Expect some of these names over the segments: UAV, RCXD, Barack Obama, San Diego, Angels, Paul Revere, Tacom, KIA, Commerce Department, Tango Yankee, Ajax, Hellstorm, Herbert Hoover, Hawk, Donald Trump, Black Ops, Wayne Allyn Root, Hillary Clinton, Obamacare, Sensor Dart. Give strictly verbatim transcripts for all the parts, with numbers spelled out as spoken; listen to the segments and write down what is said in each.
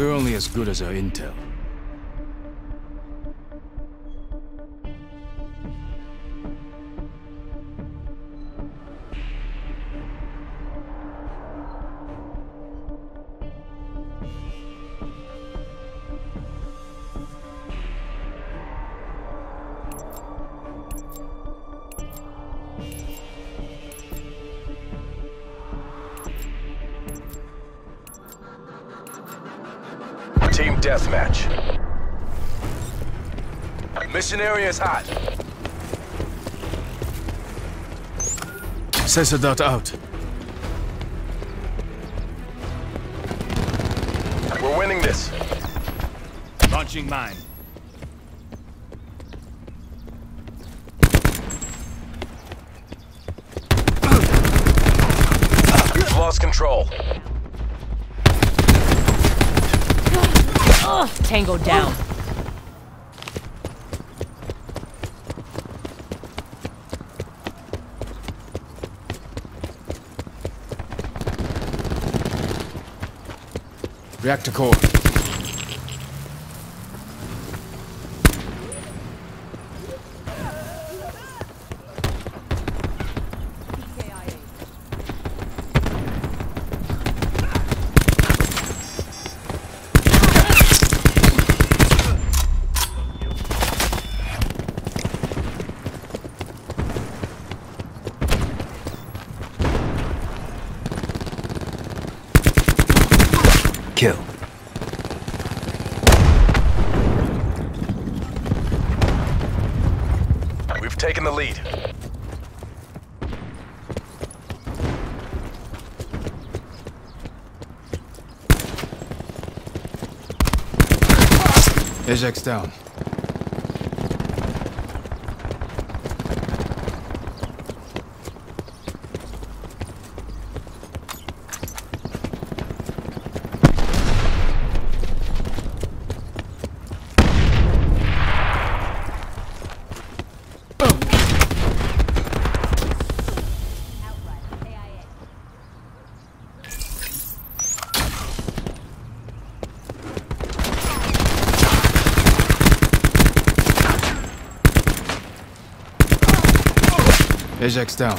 We're only as good as our intel. Team deathmatch. Mission area is hot. Sensor Dart out. We're winning this. Launching mine. We've lost control. Tango down. Reactor core. Kill. We've taken the lead. Ajax down. Ajax down.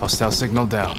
Hostile signal down.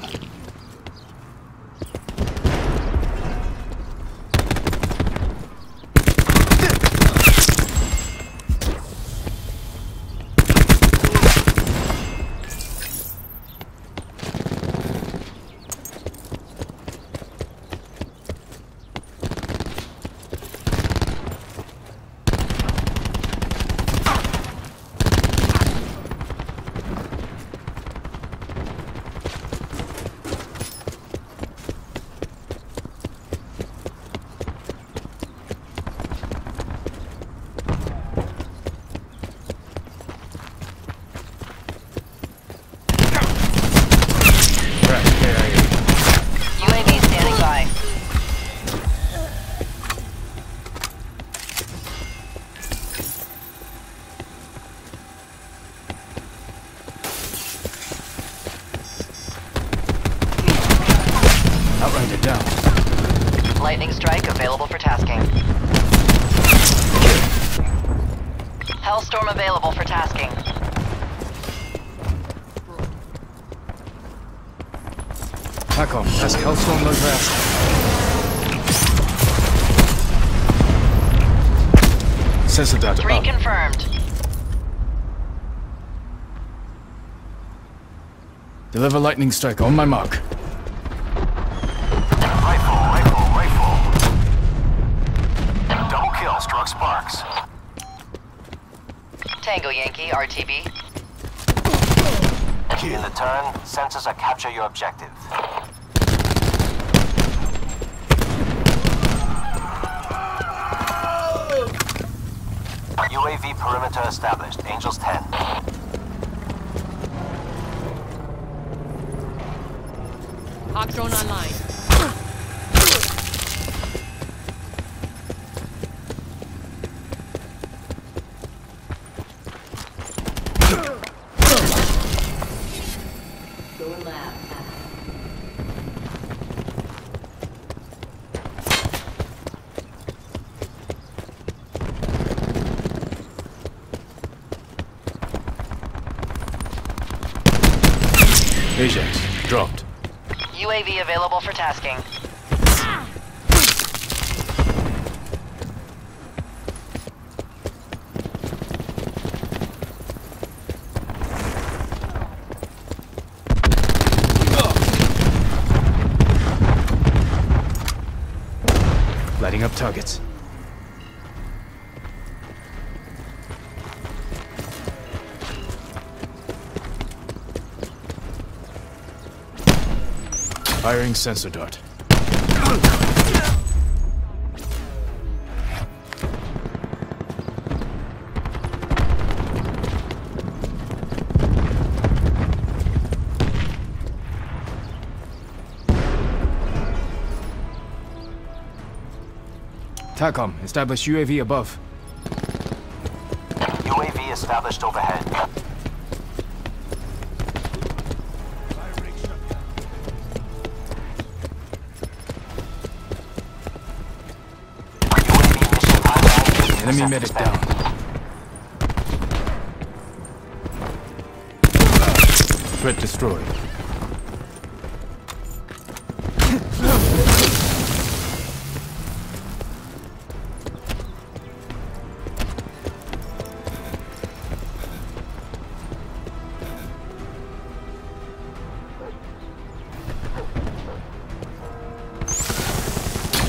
Outrider down. Lightning strike available for tasking. Hellstorm available for tasking. Tacom, task Hellstorm low blast. Sensor data. Three confirmed. Deliver lightning strike on my mark. Tango Yankee, R T B. In the turn, sensors are capture your objective. U A V perimeter established, Angels ten. Hawk drone online. Ajax dropped. U A V available for tasking. Lighting up targets. Firing sensor dart. Tacom, establish U A V above. U A V established overhead. U A V mission. Enemy medic down. Threat destroyed.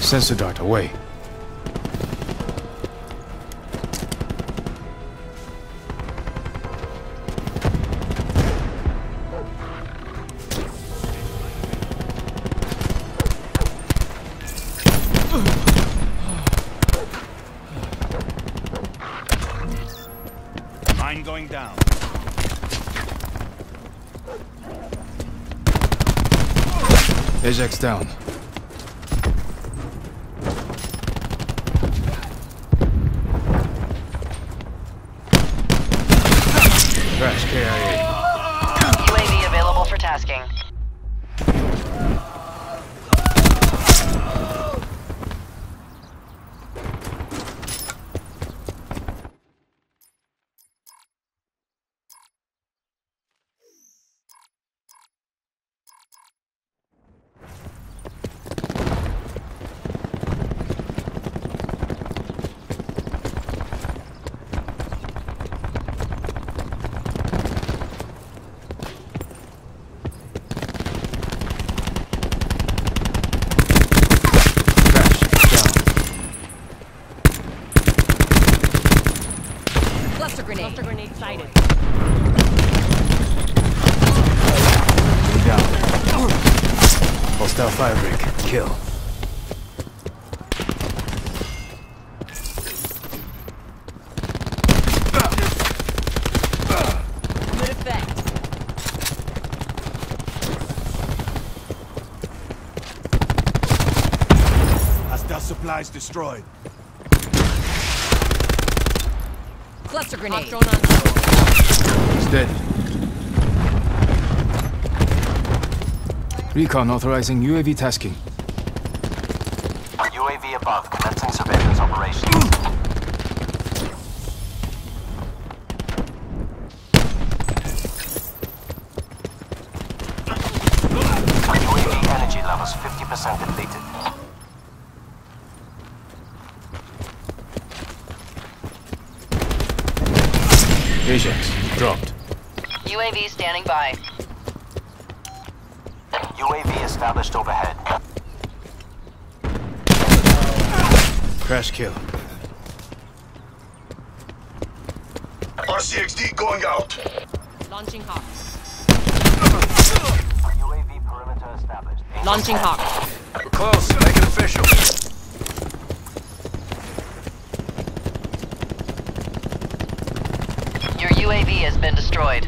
Sensor dart away. Mine going down. Ajax down. Crash K I A. U A V available for tasking. Cluster grenade. Cluster grenade sighted. Down. Hostile fire break. Kill. Good effect. Hostile supplies destroyed. Cluster grenade. He's dead. Recon authorizing U A V tasking. U A V above, commencing surveillance operation. U A V energy levels fifty percent depleted. Ajax dropped. U A V standing by. U A V established overhead. Crash kill. R C X D going out. Launching Hawk. U A V perimeter established. Launching Hawk. We're close. Make it official. U A V has been destroyed.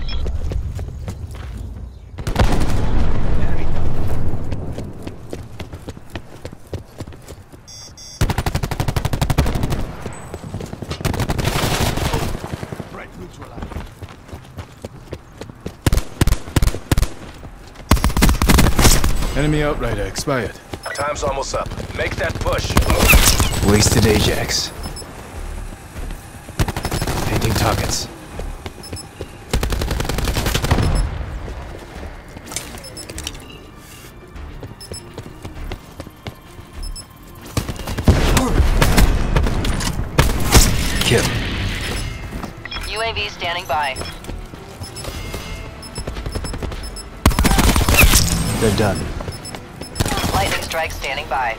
Enemy outrider expired. Time's almost up. Make that push. Wasted Ajax. Painting targets. kill. U A V standing by. They're done. Lightning strike standing by.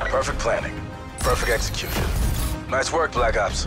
Perfect planning. Perfect execution. Nice work, Black Ops.